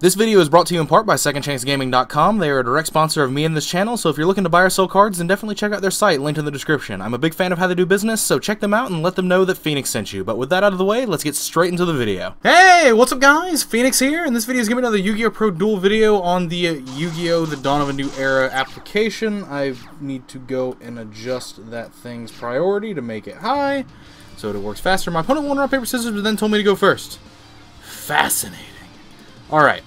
This video is brought to you in part by secondchancegaming.com. They are a direct sponsor of me and this channel, so if you're looking to buy or sell cards, then definitely check out their site, linked in the description. I'm a big fan of how they do business, so check them out and let them know that Phoenix sent you. But with that out of the way, let's get straight into the video. Hey, what's up guys? Phoenix here, and this video is going to be another Yu-Gi-Oh! Pro Duel video on the Yu-Gi-Oh! The Dawn of a New Era application. I need to go and adjust that thing's priority to make it high, so it works faster. My opponent won rock, paper, scissors, but then told me to go first. Fascinating. Alright.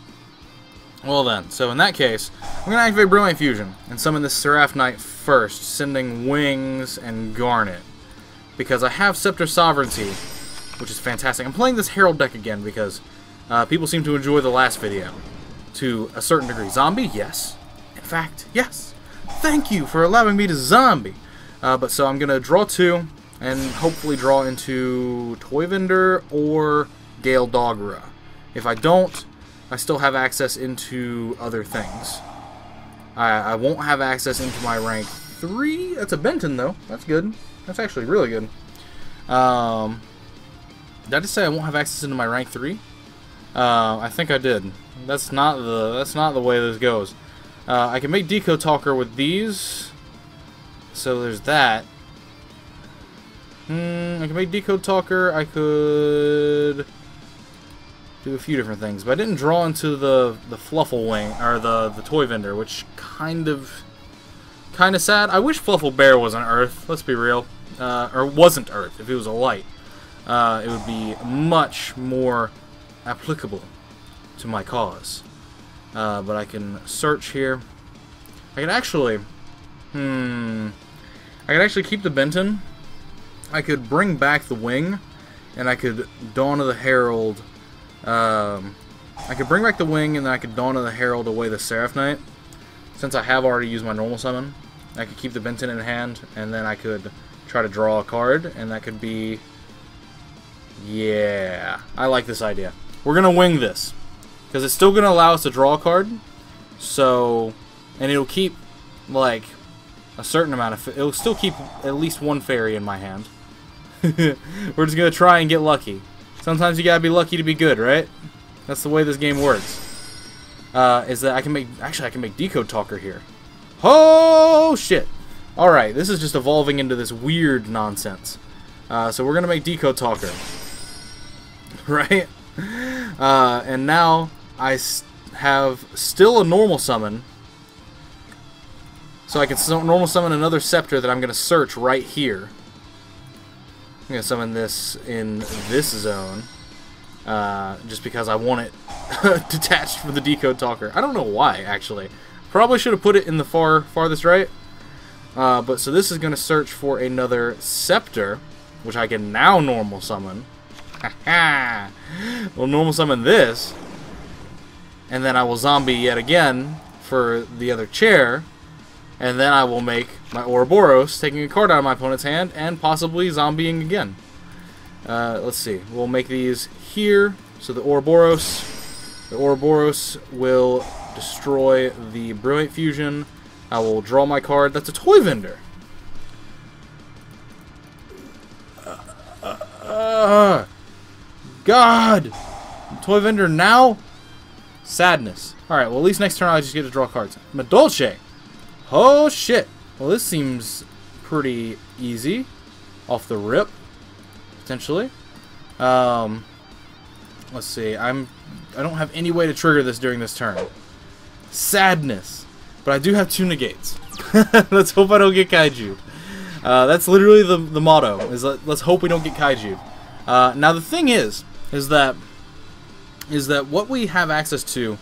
Well then, so in that case, I'm going to activate Brilliant Fusion and summon this Seraph Knight first, sending Wings and Garnet, because I have Scepter Sovereignty, which is fantastic. I'm playing this Herald deck again because people seem to enjoy the last video, to a certain degree. Zombie? Yes. In fact, yes. Thank you for allowing me to zombie. So I'm going to draw two, and hopefully draw into Toy Vendor or Gale Doggera. If I don't, I still have access into other things. I won't have access into my rank 3. That's a Benten, though. That's good. That's actually really good. Did I just say I won't have access into my rank 3? I think I did. That's not the way this goes. I can make Decode Talker with these. So there's that. I can make Decode Talker. I could do a few different things, but I didn't draw into the Fluffle Wing, or the Toy Vendor, which kind of sad. I wish Fluffal Bear was an Earth, let's be real, or wasn't Earth. If it was a light, it would be much more applicable to my cause, but I can search here. I can actually, I can actually keep the Benten. I could bring back the Wing, and I could Dawn of the Herald. I could bring back the Wing, and then I could Dawn of the Herald away the Seraph Knight. Since I have already used my normal summon, I could keep the Benten in hand, and then I could try to draw a card, and that could be... Yeah, I like this idea. We're going to wing this, because it's still going to allow us to draw a card, so... And it'll keep, like, a certain amount of... It'll still keep at least one fairy in my hand. We're just going to try and get lucky. Sometimes you gotta be lucky to be good, right? That's the way this game works. Is that I can make... Actually, I can make Decode Talker here. Oh, shit! Alright, this is just evolving into this weird nonsense. So we're gonna make Decode Talker. Right? And now, I have still a normal summon. So I can normal summon another Scepter that I'm gonna search right here. I'm going to summon this in this zone, just because I want it detached from the Decode Talker. I don't know why, actually. Probably should have put it in the farthest right. But so this is going to search for another Scepter, which I can now normal summon. We'll normal summon this, and then I will zombie yet again for the other chair. And then I will make my Ouroboros, taking a card out of my opponent's hand, and possibly zombieing again. Let's see. We'll make these here. So the Ouroboros will destroy the Brilliant Fusion. I will draw my card. That's a Toy Vendor. God! Toy Vendor now? Sadness. Alright, well at least next turn I just get to draw cards. Madolche! Oh shit! Well, this seems pretty easy, off the rip, potentially. Let's see. I don't have any way to trigger this during this turn. Sadness, but I do have 2 negates. Let's hope I don't get Kaiju. That's literally the motto: is let's hope we don't get Kaiju. Now the thing is that what we have access to.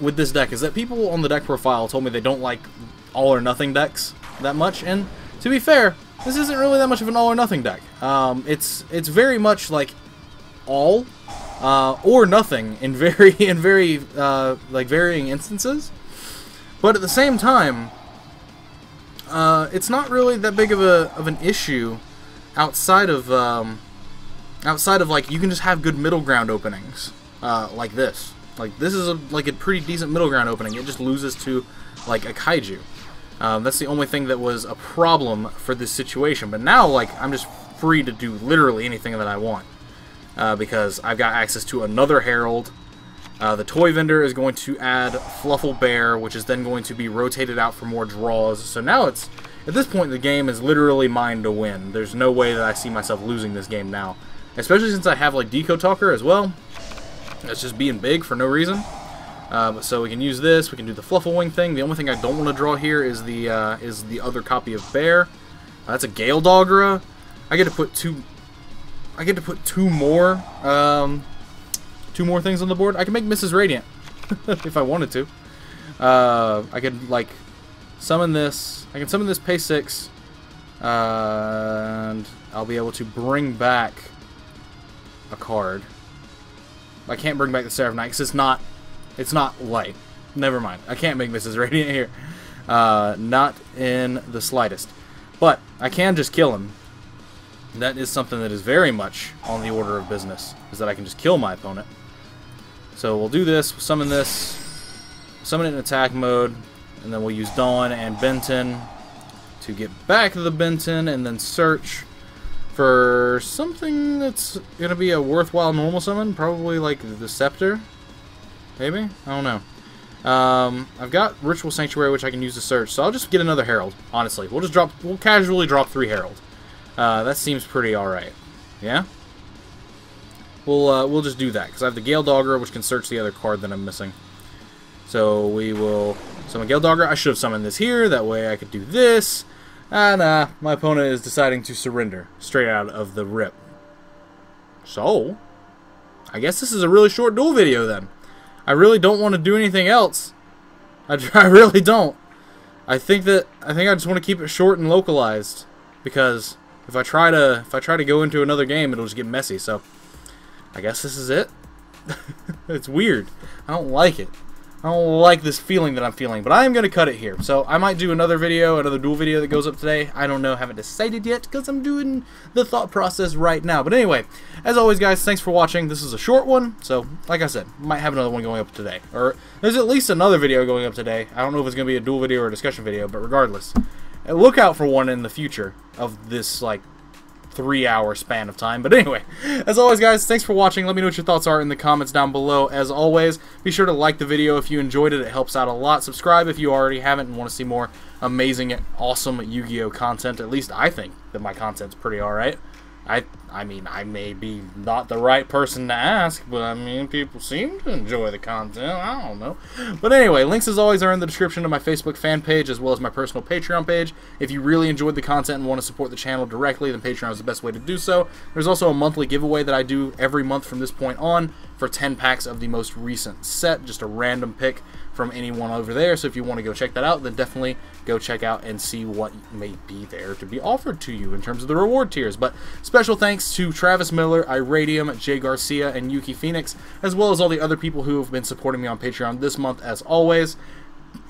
With this deck is that people on the deck profile told me they don't like all or nothing decks that much, and to be fair, this isn't really that much of an all or nothing deck. It's very much like all or nothing in very like varying instances, but at the same time, it's not really that big of an issue outside of like you can just have good middle ground openings like this. Like, this is a pretty decent middle ground opening. It just loses to, like, a Kaiju. That's the only thing that was a problem for this situation. But now, like, I'm just free to do literally anything that I want. Because I've got access to another Herald, The Toy Vendor is going to add Fluffal Bear, which is then going to be rotated out for more draws. So now it's, at this point, the game is literally mine to win. There's no way that I see myself losing this game now. Especially since I have, like, Decode Talker as well. That's just being big for no reason. So we can use this, we can do the Fluffle Wing thing. The only thing I don't want to draw here is the other copy of Bear. That's a Gale Doggera. I get to put two more... Two more things on the board. I can make Mrs. Radiant if I wanted to. I could like summon this. I can summon this pay 6, and I'll be able to bring back a card. I can't bring back the Seraph Knight because it's not light. Never mind. I can't make Mrs. Radiant here, not in the slightest. But I can just kill him. That is something that is very much on the order of business, is that I can just kill my opponent. So we'll do this, we'll summon this, summon it in attack mode, and then we'll use Dawn and Benten to get back the Benten and then search for something that's going to be a worthwhile normal summon, probably like the Scepter, maybe? I don't know. I've got Ritual Sanctuary, which I can use to search, so I'll just get another Herald, honestly. We'll casually drop 3 Herald. That seems pretty alright. Yeah? We'll just do that, because I have the Gale Doggera, which can search the other card that I'm missing. So we will summon Gale Doggera. I should have summoned this here, that way I could do this. And my opponent is deciding to surrender, straight out of the rip. So, I guess this is a really short duel video then. I really don't want to do anything else. I really don't. I think I just want to keep it short and localized, because if I try to go into another game, it'll just get messy. So I guess this is it. It's weird. I don't like it. I don't like this feeling that I'm feeling, but I am going to cut it here. So I might do another video, another duel video that goes up today. I don't know. Haven't decided yet because I'm doing the thought process right now. But anyway, as always, guys, thanks for watching. This is a short one. So like I said, might have another one going up today. Or there's at least another video going up today. I don't know if it's going to be a duel video or a discussion video, but regardless, look out for one in the future of this, like, 3-hour span of time. But anyway, as always, guys, thanks for watching. Let me know what your thoughts are in the comments down below. As always, be sure to like the video if you enjoyed it. It helps out a lot. Subscribe if you already haven't and want to see more amazing, awesome Yu-Gi-Oh! Content. At least I think that my content's pretty alright. I mean, I may be not the right person to ask, but I mean, people seem to enjoy the content. I don't know. But anyway, links as always are in the description to my Facebook fan page as well as my personal Patreon page. If you really enjoyed the content and want to support the channel directly, then Patreon is the best way to do so. There's also a monthly giveaway that I do every month from this point on for 10 packs of the most recent set, just a random pick from anyone over there. So if you want to go check that out, then definitely go check out and see what may be there to be offered to you in terms of the reward tiers. But special thanks to Travis Miller, Iradium, Jay Garcia, and Yuki Phoenix, as well as all the other people who have been supporting me on Patreon this month, as always.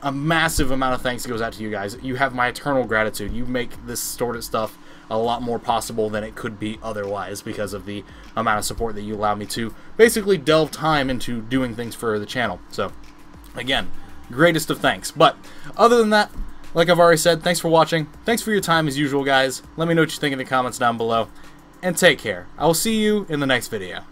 A massive amount of thanks goes out to you guys. You have my eternal gratitude. You make this sort of stuff a lot more possible than it could be otherwise because of the amount of support that you allow me to basically delve time into doing things for the channel. So, again, greatest of thanks. But other than that, like I've already said, thanks for watching. Thanks for your time as usual, guys. Let me know what you think in the comments down below. And take care. I will see you in the next video.